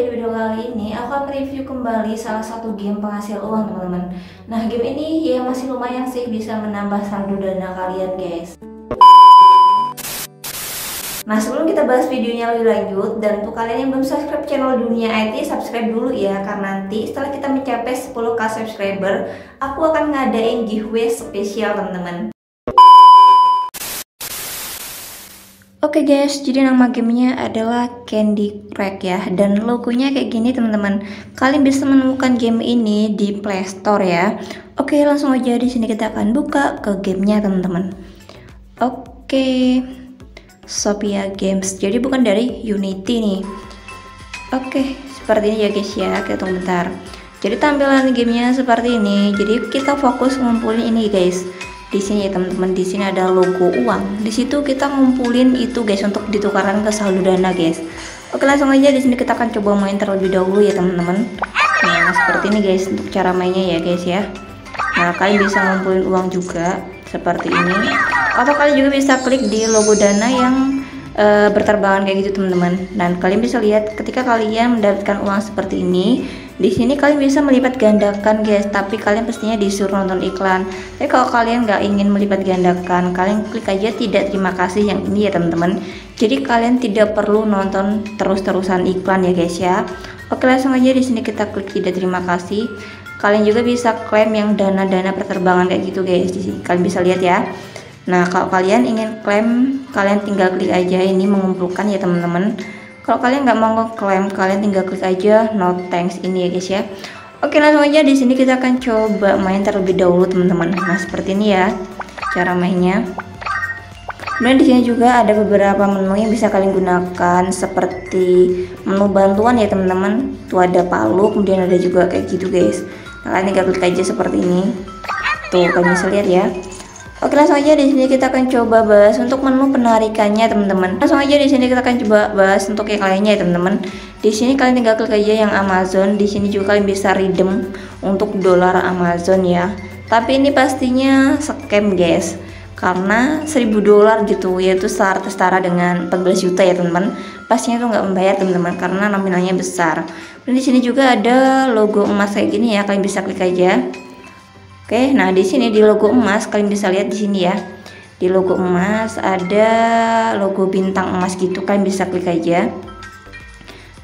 di video kali ini aku akan review kembali salah satu game penghasil uang, teman-teman. Nah, game ini ya masih lumayan sih bisa menambah saldo dana kalian, guys. Nah, sebelum kita bahas videonya lebih lanjut, dan untuk kalian yang belum subscribe channel Dunia IT, subscribe dulu ya, karena nanti setelah kita mencapai 10k subscriber, aku akan ngadain giveaway spesial, teman-teman. Oke guys, jadi nama gamenya adalah Candy Crack ya, dan logonya kayak gini teman-teman. Kalian bisa menemukan game ini di PlayStore ya. Oke, langsung aja di sini kita akan buka ke gamenya teman-teman. Oke, Sophia Games. Jadi bukan dari Unity nih. Oke, seperti ini ya guys ya. Kita tunggu bentar. Jadi tampilan gamenya seperti ini. Jadi kita fokus ngumpulin ini guys. Di sini ya teman-teman, di sini ada logo uang. Di situ kita ngumpulin itu guys untuk ditukarkan ke saldo dana guys. Oke, langsung aja di sini kita akan coba main terlebih dahulu ya teman-teman. Nah, seperti ini guys untuk cara mainnya ya guys ya. Nah, kalian bisa ngumpulin uang juga seperti ini. Atau kalian juga bisa klik di logo dana yang berterbangan kayak gitu teman-teman. Dan kalian bisa lihat ketika kalian mendapatkan uang seperti ini, di sini kalian bisa melipat gandakan guys, tapi kalian pastinya disuruh nonton iklan. Tapi kalau kalian nggak ingin melipat gandakan, kalian klik aja tidak terima kasih yang ini ya teman-teman. Jadi kalian tidak perlu nonton terus-terusan iklan ya guys ya. Oke, langsung aja di sini kita klik tidak terima kasih. Kalian juga bisa klaim yang dana-dana perterbangan kayak gitu guys. Di sini kalian bisa lihat ya. Nah, kalau kalian ingin klaim, kalian tinggal klik aja ini mengumpulkan ya teman-teman. Kalau kalian nggak mau ngeklaim, kalian tinggal klik aja no thanks ini ya guys ya. Oke, langsung aja di sini kita akan coba main terlebih dahulu teman-teman. Nah, seperti ini ya cara mainnya. Kemudian di sini juga ada beberapa menu yang bisa kalian gunakan seperti menu bantuan ya teman-teman. Tuh ada palu, kemudian ada juga kayak gitu guys. Nah, kalian tinggal klik aja seperti ini. Tuh kalian bisa lihat ya. Oke, langsung aja di sini kita akan coba bahas untuk menu penarikannya teman-teman. Langsung aja di sini kita akan coba bahas untuk yang lainnya ya teman-teman. Di sini kalian tinggal klik aja yang Amazon. Di sini juga kalian bisa redeem untuk dolar Amazon ya. Tapi ini pastinya scam guys. Karena 1000 dolar gitu, yaitu setara dengan 14 juta ya teman-teman. Pastinya tuh nggak membayar teman-teman karena nominalnya besar. Dan di sini juga ada logo emas kayak gini ya, kalian bisa klik aja. Oke, nah di sini di logo emas kalian bisa lihat di sini ya. Di logo emas ada logo bintang emas gitu, kalian bisa klik aja.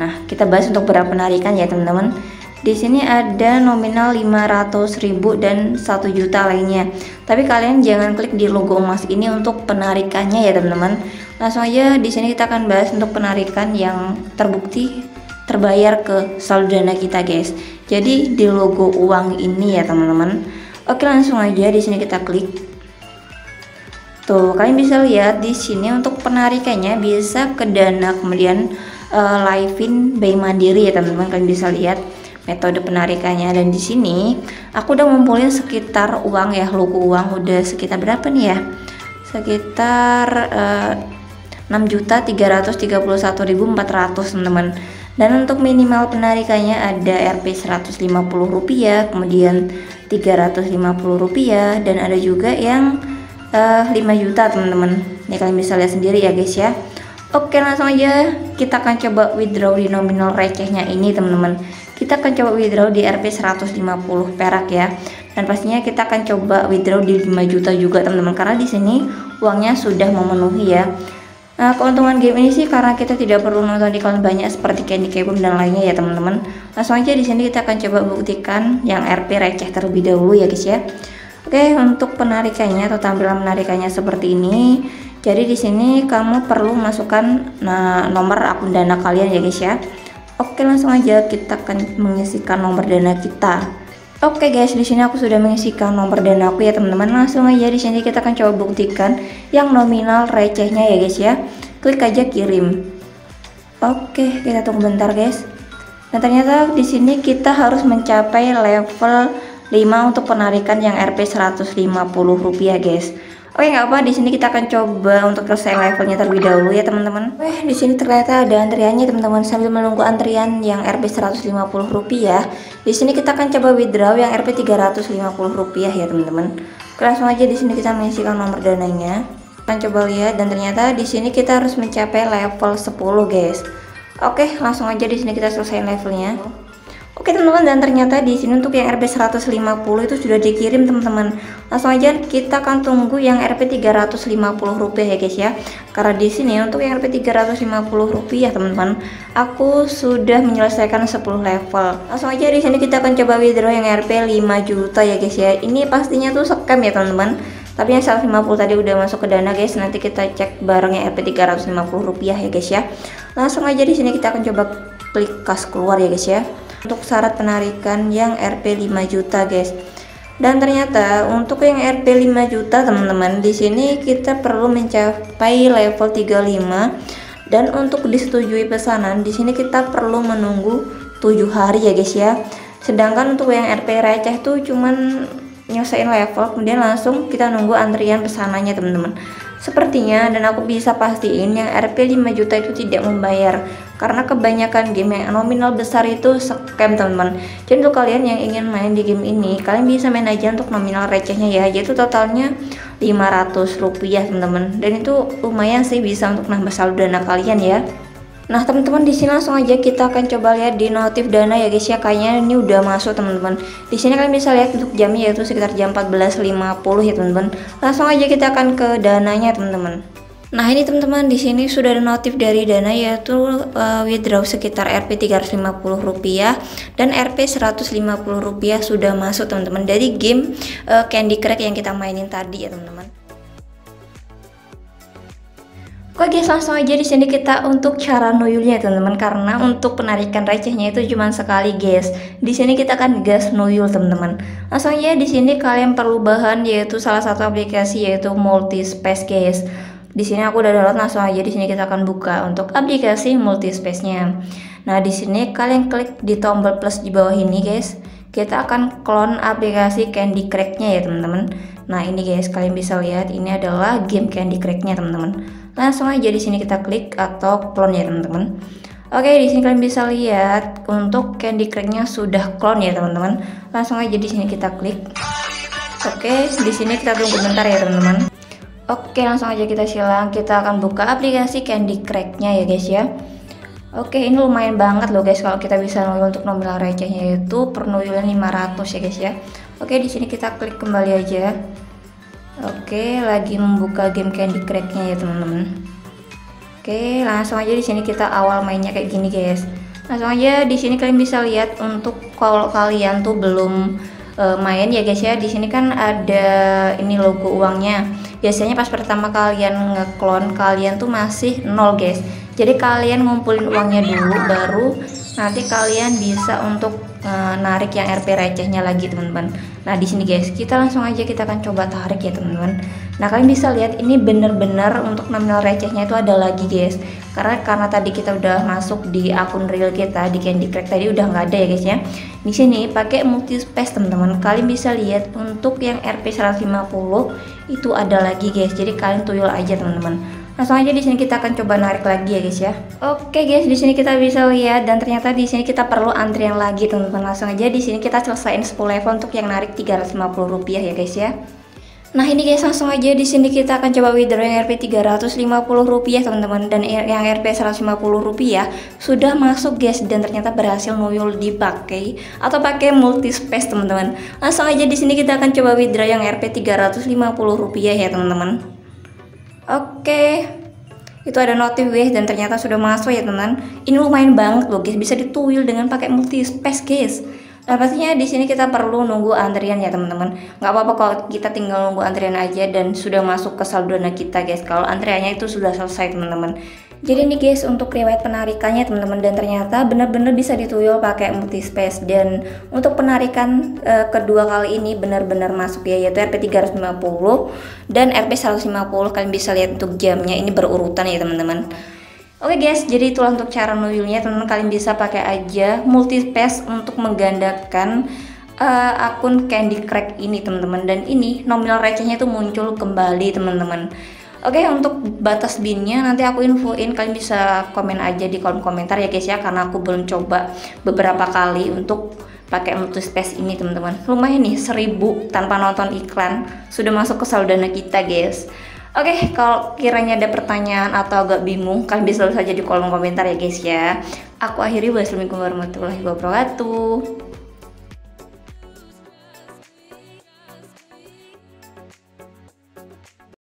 Nah, kita bahas untuk berapa penarikan ya, teman-teman. Di sini ada nominal 500.000 dan 1 juta lainnya. Tapi kalian jangan klik di logo emas ini untuk penarikannya ya, teman-teman. Langsung aja di sini kita akan bahas untuk penarikan yang terbukti terbayar ke saldo dana kita, guys. Jadi di logo uang ini ya, teman-teman. Oke, langsung aja di sini kita klik. Tuh, kalian bisa lihat di sini untuk penarikannya bisa ke Dana, kemudian Livin by Mandiri ya teman-teman. Kalian bisa lihat metode penarikannya, dan di sini aku udah ngumpulin sekitar uang ya, logo uang udah sekitar berapa nih ya? Sekitar 6.331.400 teman-teman. Dan untuk minimal penarikannya ada Rp 150 rupiah, kemudian Rp 350, dan ada juga yang 5 juta teman-teman. Ini kalian bisa lihat sendiri ya guys ya. Oke, langsung aja kita akan coba withdraw di nominal recehnya ini teman-teman. Kita akan coba withdraw di Rp 150 perak ya. Dan pastinya kita akan coba withdraw di 5 juta juga teman-teman, karena di sini uangnya sudah memenuhi ya. Nah, keuntungan game ini sih karena kita tidak perlu nonton iklan banyak seperti Candy Crack dan lainnya ya teman-teman. Langsung aja di sini kita akan coba buktikan yang Rp receh terlebih dahulu ya guys ya. Oke, untuk penarikannya atau tampilan penarikannya seperti ini. Jadi di sini kamu perlu masukkan nomor akun dana kalian ya guys ya. Oke, langsung aja kita akan mengisikan nomor dana kita. Oke guys, di sini aku sudah mengisikan nomor dana aku ya teman-teman. Langsung aja di sini kita akan coba buktikan yang nominal recehnya ya guys ya. Klik aja kirim. Oke, kita tunggu bentar guys. Nah, ternyata di sini kita harus mencapai level 5 untuk penarikan yang Rp 150 rupiah guys. Oke, nggak apa, di sini kita akan coba untuk selesai levelnya terlebih dahulu ya teman-teman. Di sini ternyata ada antriannya teman-teman. Sambil menunggu antrian yang Rp 150 rupiah, di sini kita akan coba withdraw yang Rp 350 rupiah ya teman-teman. Langsung aja di sini kita mengisikan nomor dananya. Kita coba lihat, dan ternyata di sini kita harus mencapai level 10 guys. Oke, langsung aja di sini kita selesai levelnya. Oke teman-teman, dan ternyata di sini untuk yang RP 150 itu sudah dikirim teman-teman. Langsung aja kita akan tunggu yang RP 350 rupiah ya guys ya. Karena di sini untuk yang RP 350 rupiah teman-teman, aku sudah menyelesaikan 10 level. Langsung aja di sini kita akan coba withdraw yang RP 5 juta ya guys ya. Ini pastinya tuh scam ya teman-teman. Tapi yang 150 tadi udah masuk ke Dana guys. Nanti kita cek barengnya RP 350 rupiah ya guys ya. Langsung aja di sini kita akan coba klik kas keluar ya guys ya. Untuk syarat penarikan yang RP 5 juta guys. Dan ternyata untuk yang RP 5 juta teman-teman, di sini kita perlu mencapai level 35 dan untuk disetujui pesanan di sini kita perlu menunggu 7 hari ya guys ya. Sedangkan untuk yang RP receh tuh cuman nyelesain level kemudian langsung kita nunggu antrian pesanannya teman-teman. Sepertinya dan aku bisa pastiin yang RP 5 juta itu tidak membayar karena kebanyakan game yang nominal besar itu scam teman-teman. Jadi untuk kalian yang ingin main di game ini, kalian bisa main aja untuk nominal recehnya ya, yaitu totalnya 500 rupiah teman-teman. Dan itu lumayan sih bisa untuk nambah saldo Dana kalian ya. Nah teman-teman, di sini langsung aja kita akan coba lihat di notif Dana ya guys ya. Kayaknya ini udah masuk teman-teman. Di sini kalian bisa lihat untuk jamnya yaitu sekitar jam 14.50 ya teman-teman. Langsung aja kita akan ke dananya teman-teman. Nah ini teman-teman, di sini sudah ada notif dari Dana yaitu withdraw sekitar Rp 350 rupiah dan Rp 150 rupiah sudah masuk teman-teman dari game Candy Crack yang kita mainin tadi ya teman-teman. Oke guys, langsung aja di sini kita untuk cara nuyulnya teman-teman, karena untuk penarikan recehnya itu cuma sekali guys. Di sini kita akan gas nuyul teman-teman. Langsung aja di sini kalian perlu bahan yaitu salah satu aplikasi yaitu Multi Space guys. Di sini aku udah download, langsung aja di sini kita akan buka untuk aplikasi Multi Space-nya. Nah, di sini kalian klik di tombol plus di bawah ini guys. Kita akan clone aplikasi Candy Crack-nya ya teman-teman. Nah, ini guys kalian bisa lihat ini adalah game Candy Crack-nya teman-teman. Langsung aja di sini kita klik atau clone ya teman-teman. Oke, di sini kalian bisa lihat untuk Candy Crack-nya sudah clone ya teman-teman. Langsung aja di sini kita klik. Oke, di sini kita tunggu bentar ya teman-teman. Oke, langsung aja kita silang. Kita akan buka aplikasi Candy Crack-nya ya guys ya. Oke, ini lumayan banget loh guys kalau kita bisa nuyul untuk nominal recehnya yaitu pernuyulan 500 ya guys ya. Oke, di sini kita klik kembali aja. Oke, lagi membuka game Candy Crack-nya ya teman-teman. Oke, langsung aja di sini kita awal mainnya kayak gini guys. Langsung aja di sini kalian bisa lihat untuk kalau kalian tuh belum main ya guys ya. Di sini kan ada ini logo uangnya. Biasanya pas pertama kalian ngeklon kalian tuh masih nol guys. Jadi kalian ngumpulin uangnya dulu, baru nanti kalian bisa untuk narik yang RP recehnya lagi teman-teman. Nah di sini guys kita langsung aja kita akan coba tarik ya teman-teman. Nah kalian bisa lihat ini bener-bener untuk nominal recehnya itu ada lagi guys. Karena tadi kita udah masuk di akun real kita di Candy Crack tadi udah nggak ada ya guys ya. Di sini pakai Multi Space teman-teman. Kalian bisa lihat untuk yang RP 150 itu ada lagi guys. Jadi kalian tuyul aja teman-teman. Langsung aja di sini kita akan coba narik lagi ya guys ya. Oke guys, di sini kita bisa lihat dan ternyata di sini kita perlu antrian lagi teman-teman. Langsung aja di sini kita selesain 10 level untuk yang narik Rp350 ya guys ya. Nah ini guys langsung aja di sini kita akan coba withdraw yang Rp 350 rupiah teman-teman, dan yang Rp 150 rupiah sudah masuk guys, dan ternyata berhasil nuyul dipakai atau pakai Multi Space teman-teman. Langsung aja di sini kita akan coba withdraw yang Rp 350 rupiah ya teman-teman. Oke, itu ada notif guys dan ternyata sudah masuk ya teman. Ini lumayan banget loh guys, bisa dituyul dengan pakai Multi Space guys. Nah pastinya di sini kita perlu nunggu antrian ya teman-teman. Nggak apa-apa kalau kita tinggal nunggu antrian aja dan sudah masuk ke saldo Dana kita guys. Kalau antriannya itu sudah selesai teman-teman. Jadi nih guys untuk riwayat penarikannya teman-teman, dan ternyata benar-benar bisa dituyul pakai Multi Space, dan untuk penarikan kedua kali ini benar-benar masuk ya, yaitu Rp 350 dan Rp 150. Kalian bisa lihat untuk jamnya ini berurutan ya teman-teman. Oke guys, jadi itulah untuk cara nuyulnya teman-teman. Kalian bisa pakai aja Multi Space untuk menggandakan akun Candy Crack ini teman-teman, dan ini nominal recehnya itu muncul kembali teman-teman. Oke, untuk batas binnya nanti aku infoin, kalian bisa komen aja di kolom komentar ya guys ya, karena aku belum coba beberapa kali untuk pakai Multi Space ini teman-teman. Lumayan nih 1000 tanpa nonton iklan sudah masuk ke saldo Dana kita guys. Oke, kalau kiranya ada pertanyaan atau agak bingung, kalian bisa tulis saja di kolom komentar ya guys ya. Aku akhiri, wassalamualaikum warahmatullahi wabarakatuh.